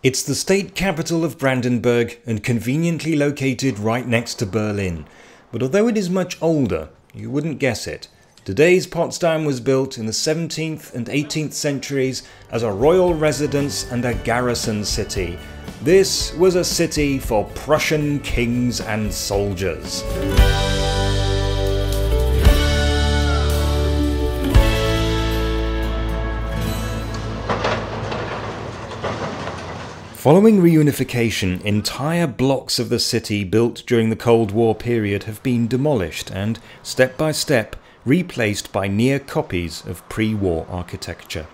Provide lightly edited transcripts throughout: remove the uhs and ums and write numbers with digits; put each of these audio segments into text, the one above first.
It's the state capital of Brandenburg and conveniently located right next to Berlin. But although it is much older, you wouldn't guess it. Today's Potsdam was built in the 17th and 18th centuries as a royal residence and a garrison city. This was a city for Prussian kings and soldiers. Following reunification, entire blocks of the city built during the Cold War period have been demolished and, step by step, replaced by near copies of pre-war architecture.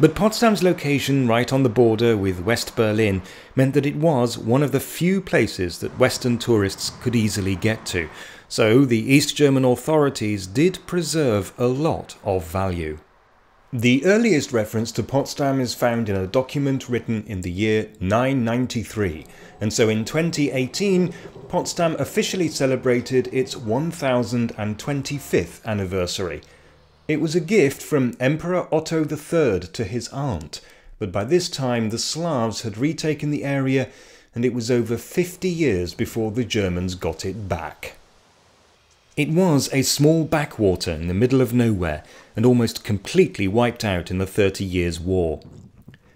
But Potsdam's location right on the border with West Berlin meant that it was one of the few places that Western tourists could easily get to, so the East German authorities did preserve a lot of value. The earliest reference to Potsdam is found in a document written in the year 993, and so in 2018, Potsdam officially celebrated its 1025th anniversary. It was a gift from Emperor Otto III to his aunt, but by this time the Slavs had retaken the area, and it was over 50 years before the Germans got it back. It was a small backwater in the middle of nowhere, and almost completely wiped out in the 30 Years' War.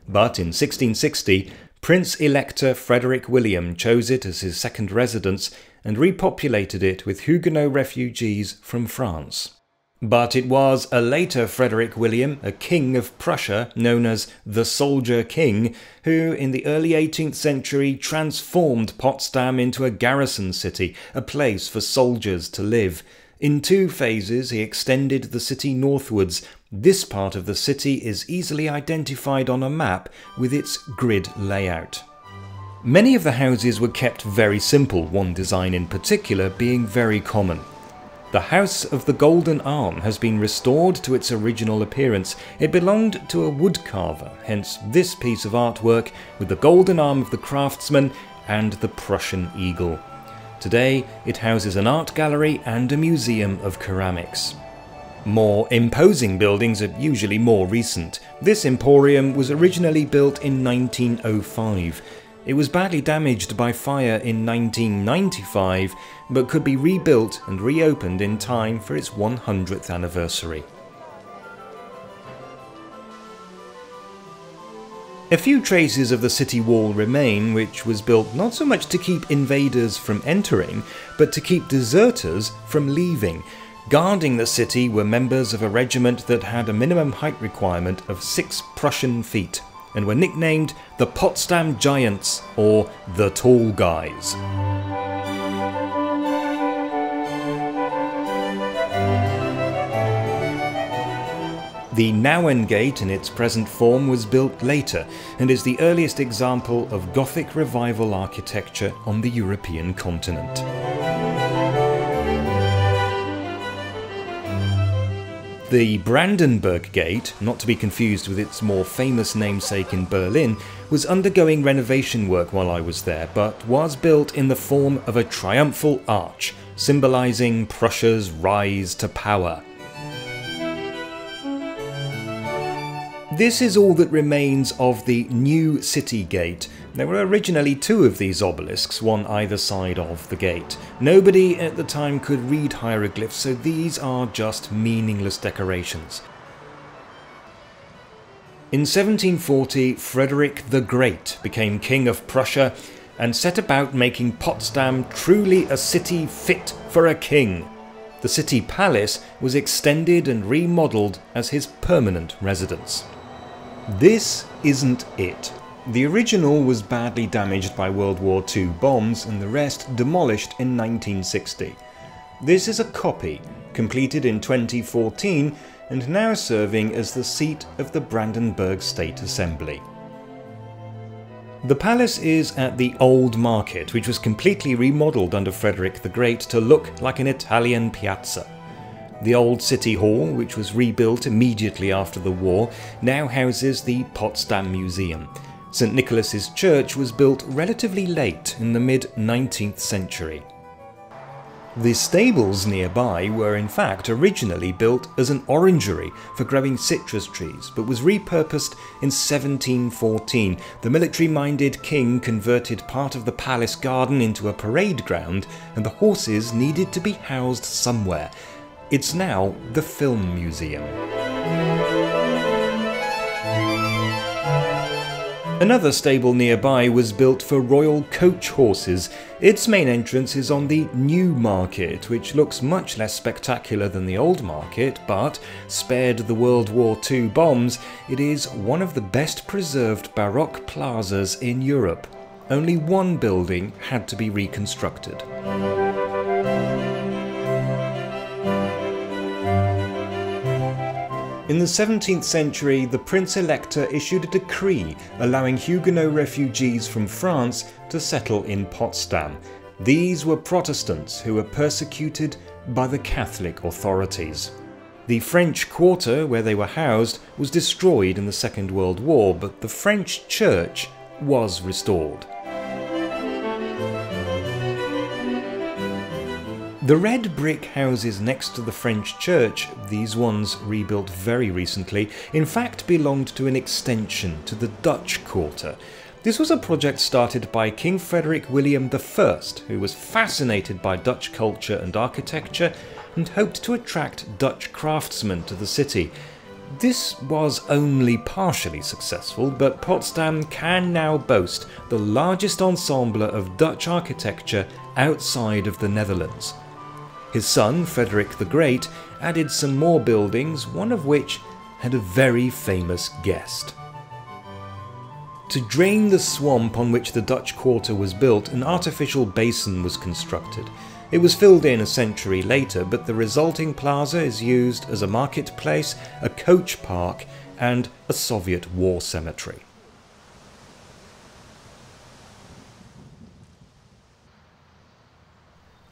But in 1660, Prince-Elector Frederick William chose it as his second residence and repopulated it with Huguenot refugees from France. But it was a later Frederick William, a king of Prussia known as the Soldier King, who in the early 18th century transformed Potsdam into a garrison city, a place for soldiers to live. In two phases he extended the city northwards. This part of the city is easily identified on a map with its grid layout. Many of the houses were kept very simple, one design in particular being very common. The House of the Golden Arm has been restored to its original appearance. It belonged to a woodcarver, hence this piece of artwork with the golden arm of the craftsman and the Prussian eagle. Today it houses an art gallery and a museum of ceramics. More imposing buildings are usually more recent. This emporium was originally built in 1905. It was badly damaged by fire in 1995, but could be rebuilt and reopened in time for its 100th anniversary. A few traces of the city wall remain, which was built not so much to keep invaders from entering, but to keep deserters from leaving. Guarding the city were members of a regiment that had a minimum height requirement of 6 Prussian feet, and were nicknamed the Potsdam Giants, or the Tall Guys. The Nauen Gate in its present form was built later, and is the earliest example of Gothic Revival architecture on the European continent. The Brandenburg Gate, not to be confused with its more famous namesake in Berlin, was undergoing renovation work while I was there, but was built in the form of a triumphal arch, symbolising Prussia's rise to power. This is all that remains of the new city gate. There were originally two of these obelisks, one either side of the gate. Nobody at the time could read hieroglyphs, so these are just meaningless decorations. In 1740, Frederick the Great became King of Prussia and set about making Potsdam truly a city fit for a king. The city palace was extended and remodelled as his permanent residence. This isn't it. The original was badly damaged by World War II bombs and the rest demolished in 1960. This is a copy, completed in 2014 and now serving as the seat of the Brandenburg State Assembly. The palace is at the Old Market, which was completely remodelled under Frederick the Great to look like an Italian piazza. The old City Hall, which was rebuilt immediately after the war, now houses the Potsdam Museum. St. Nicholas's Church was built relatively late in the mid-19th century. The stables nearby were in fact originally built as an orangery for growing citrus trees, but was repurposed in 1714. The military-minded king converted part of the palace garden into a parade ground, and the horses needed to be housed somewhere. It's now the Film Museum. Another stable nearby was built for royal coach horses. Its main entrance is on the New Market, which looks much less spectacular than the Old Market, but, spared the World War II bombs, it is one of the best preserved Baroque plazas in Europe. Only one building had to be reconstructed. In the 17th century, the Prince-Elector issued a decree allowing Huguenot refugees from France to settle in Potsdam. These were Protestants who were persecuted by the Catholic authorities. The French quarter where they were housed was destroyed in the Second World War, but the French church was restored. The red brick houses next to the French church, these ones rebuilt very recently, in fact belonged to an extension to the Dutch quarter. This was a project started by King Frederick William I, who was fascinated by Dutch culture and architecture and hoped to attract Dutch craftsmen to the city. This was only partially successful, but Potsdam can now boast the largest ensemble of Dutch architecture outside of the Netherlands. His son, Frederick the Great, added some more buildings, one of which had a very famous guest. To drain the swamp on which the Dutch quarter was built, an artificial basin was constructed. It was filled in a century later, but the resulting plaza is used as a marketplace, a coach park, and a Soviet war cemetery.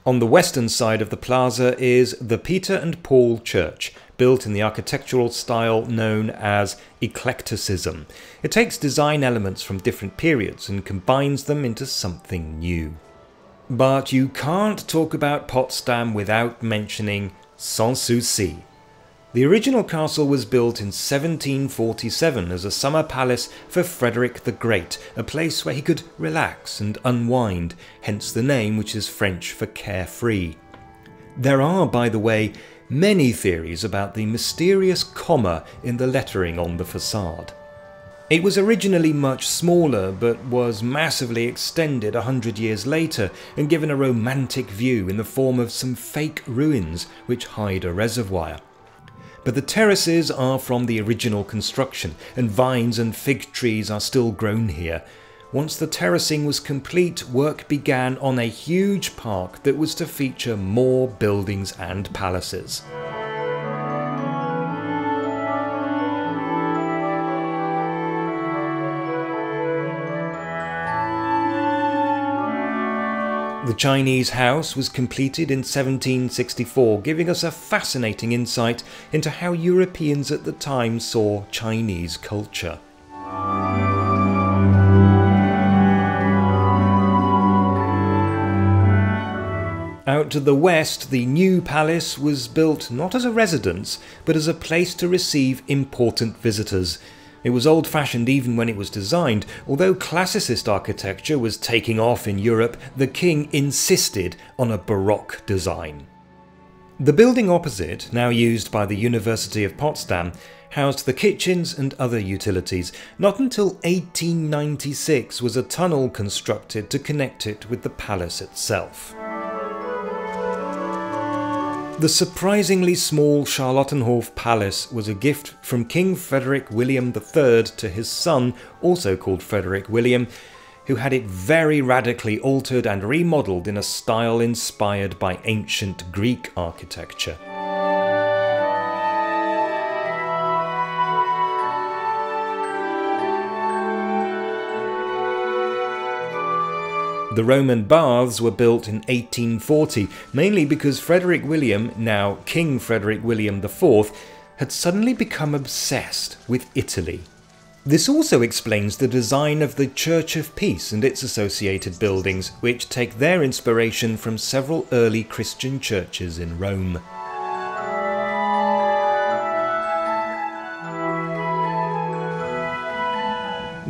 On the western side of the plaza is the Peter and Paul Church, built in the architectural style known as eclecticism. It takes design elements from different periods and combines them into something new. But you can't talk about Potsdam without mentioning Sanssouci. The original castle was built in 1747 as a summer palace for Frederick the Great, a place where he could relax and unwind, hence the name, which is French for carefree. There are, by the way, many theories about the mysterious comma in the lettering on the facade. It was originally much smaller, but was massively extended 100 years later and given a romantic view in the form of some fake ruins which hide a reservoir. But the terraces are from the original construction, and vines and fig trees are still grown here. Once the terracing was complete, work began on a huge park that was to feature more buildings and palaces. The Chinese House was completed in 1764, giving us a fascinating insight into how Europeans at the time saw Chinese culture. Out to the west, the New Palace was built not as a residence, but as a place to receive important visitors. It was old-fashioned even when it was designed. Although classicist architecture was taking off in Europe, the king insisted on a Baroque design. The building opposite, now used by the University of Potsdam, housed the kitchens and other utilities. Not until 1896 was a tunnel constructed to connect it with the palace itself. The surprisingly small Charlottenhof Palace was a gift from King Frederick William III to his son, also called Frederick William, who had it very radically altered and remodeled in a style inspired by ancient Greek architecture. The Roman baths were built in 1840, mainly because Frederick William, now King Frederick William IV, had suddenly become obsessed with Italy. This also explains the design of the Church of Peace and its associated buildings, which take their inspiration from several early Christian churches in Rome.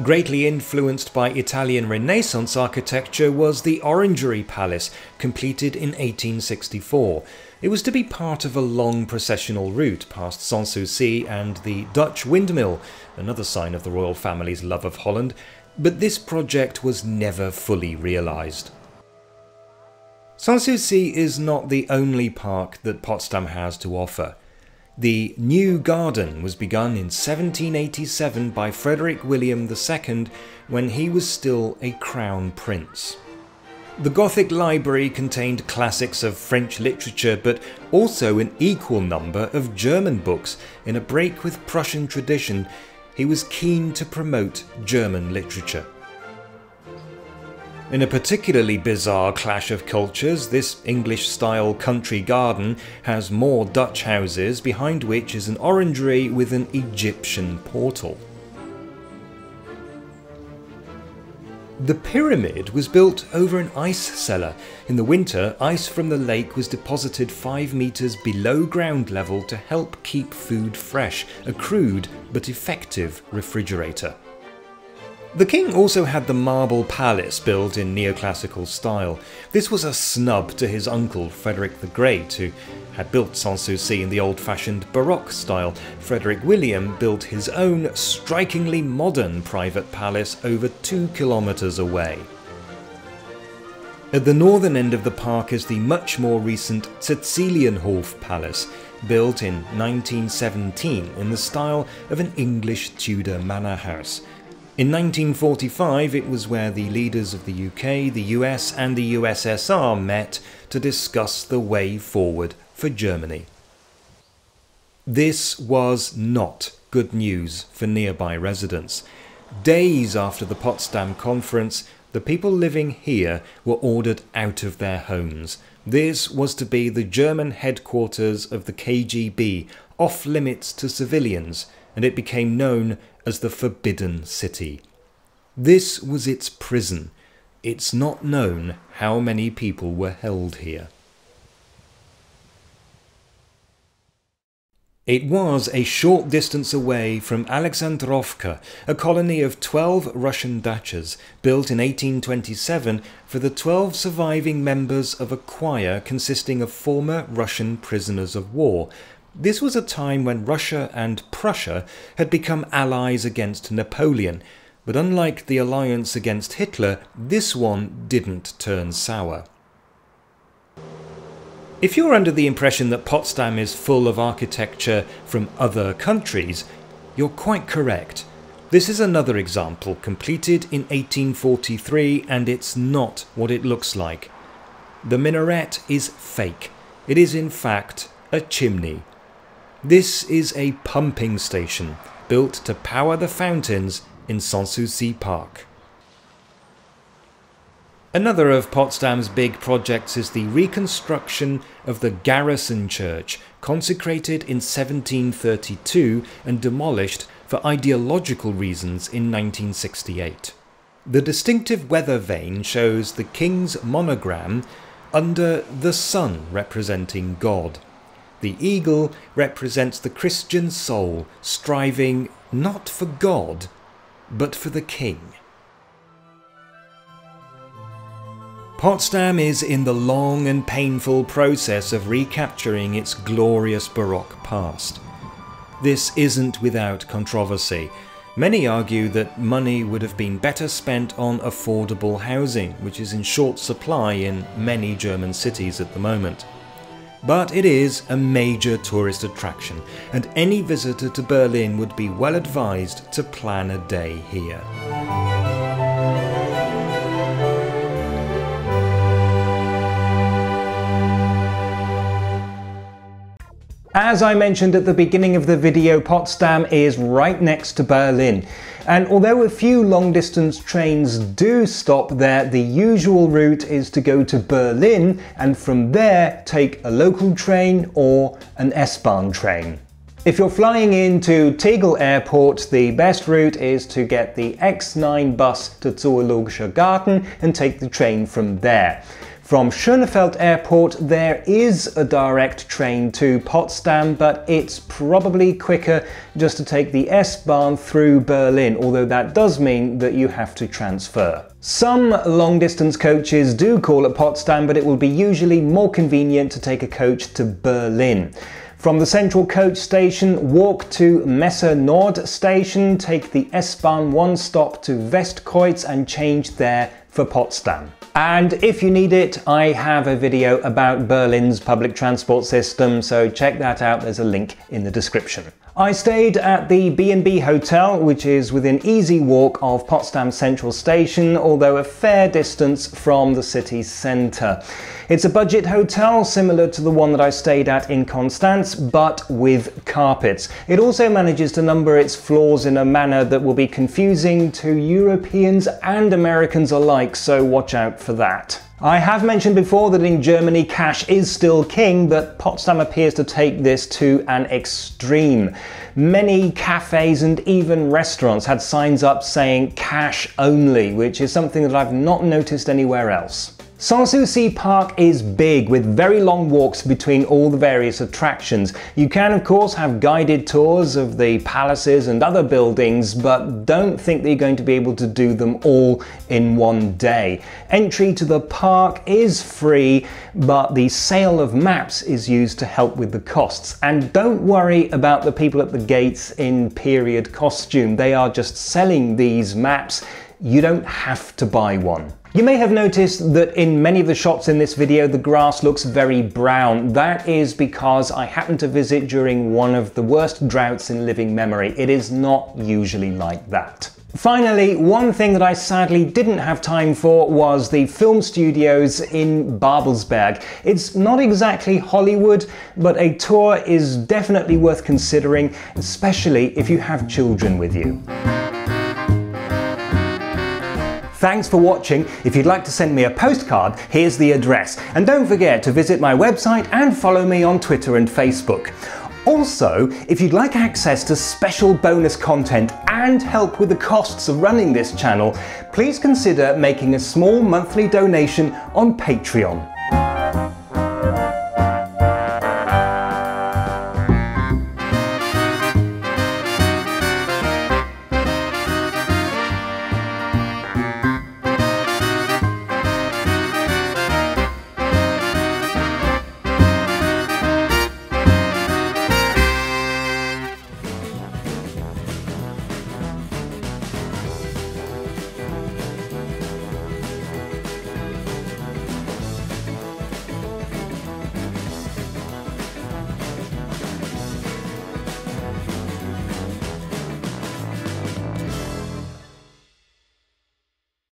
Greatly influenced by Italian Renaissance architecture was the Orangery Palace, completed in 1864. It was to be part of a long processional route past Sanssouci and the Dutch windmill, another sign of the royal family's love of Holland, but this project was never fully realised. Sanssouci is not the only park that Potsdam has to offer. The New Garden was begun in 1787 by Frederick William II when he was still a crown prince. The Gothic library contained classics of French literature but also an equal number of German books. In a break with Prussian tradition, he was keen to promote German literature. In a particularly bizarre clash of cultures, this English-style country garden has more Dutch houses, behind which is an orangery with an Egyptian portal. The pyramid was built over an ice cellar. In the winter, ice from the lake was deposited 5 meters below ground level to help keep food fresh, a crude but effective refrigerator. The king also had the Marble Palace, built in neoclassical style. This was a snub to his uncle Frederick the Great, who had built Sanssouci in the old-fashioned Baroque style. Frederick William built his own strikingly modern private palace over 2 kilometers away. At the northern end of the park is the much more recent Cecilienhof Palace, built in 1917 in the style of an English Tudor manor house. In 1945, it was where the leaders of the UK, the US and the USSR met to discuss the way forward for Germany. This was not good news for nearby residents. Days after the Potsdam Conference, the people living here were ordered out of their homes. This was to be the German headquarters of the KGB, off limits to civilians, and it became known as the Forbidden City. This was its prison. It's not known how many people were held here. It was a short distance away from Alexandrovka, a colony of 12 Russian dachas, built in 1827 for the 12 surviving members of a choir consisting of former Russian prisoners of war. This was a time when Russia and Prussia had become allies against Napoleon, but unlike the alliance against Hitler, this one didn't turn sour. If you're under the impression that Potsdam is full of architecture from other countries, you're quite correct. This is another example, completed in 1843, and it's not what it looks like. The minaret is fake. It is in fact a chimney. This is a pumping station, built to power the fountains in Sanssouci Park. Another of Potsdam's big projects is the reconstruction of the Garrison Church, consecrated in 1732 and demolished for ideological reasons in 1968. The distinctive weather vane shows the king's monogram under the sun representing God. The eagle represents the Christian soul striving not for God, but for the king. Potsdam is in the long and painful process of recapturing its glorious Baroque past. This isn't without controversy. Many argue that money would have been better spent on affordable housing, which is in short supply in many German cities at the moment. But it is a major tourist attraction, and any visitor to Berlin would be well advised to plan a day here. As I mentioned at the beginning of the video, Potsdam is right next to Berlin. And although a few long-distance trains do stop there, the usual route is to go to Berlin and from there take a local train or an S-Bahn train. If you're flying into Tegel Airport, the best route is to get the X9 bus to Zoologischer Garten and take the train from there. From Schönefeld Airport there is a direct train to Potsdam, but it's probably quicker just to take the S-Bahn through Berlin, although that does mean that you have to transfer. Some long-distance coaches do call at Potsdam, but it will be usually more convenient to take a coach to Berlin. From the central coach station, walk to Messe Nord station, take the S-Bahn one stop to Westkreuz and change there for Potsdam. And if you need it, I have a video about Berlin's public transport system, so check that out, there's a link in the description. I stayed at the B&B Hotel, which is within easy walk of Potsdam Central Station, although a fair distance from the city's centre. It's a budget hotel, similar to the one that I stayed at in Konstanz, but with carpets. It also manages to number its floors in a manner that will be confusing to Europeans and Americans alike, so watch out for that. I have mentioned before that in Germany cash is still king, but Potsdam appears to take this to an extreme. Many cafes and even restaurants had signs up saying cash only, which is something that I've not noticed anywhere else. Sanssouci Park is big, with very long walks between all the various attractions. You can of course have guided tours of the palaces and other buildings, but don't think that you're going to be able to do them all in one day. Entry to the park is free, but the sale of maps is used to help with the costs. And don't worry about the people at the gates in period costume. They are just selling these maps. You don't have to buy one. You may have noticed that in many of the shots in this video the grass looks very brown. That is because I happened to visit during one of the worst droughts in living memory. It is not usually like that. Finally, one thing that I sadly didn't have time for was the film studios in Babelsberg. It's not exactly Hollywood, but a tour is definitely worth considering, especially if you have children with you. Thanks for watching. If you'd like to send me a postcard, here's the address. And don't forget to visit my website and follow me on Twitter and Facebook. Also, if you'd like access to special bonus content and help with the costs of running this channel, please consider making a small monthly donation on Patreon.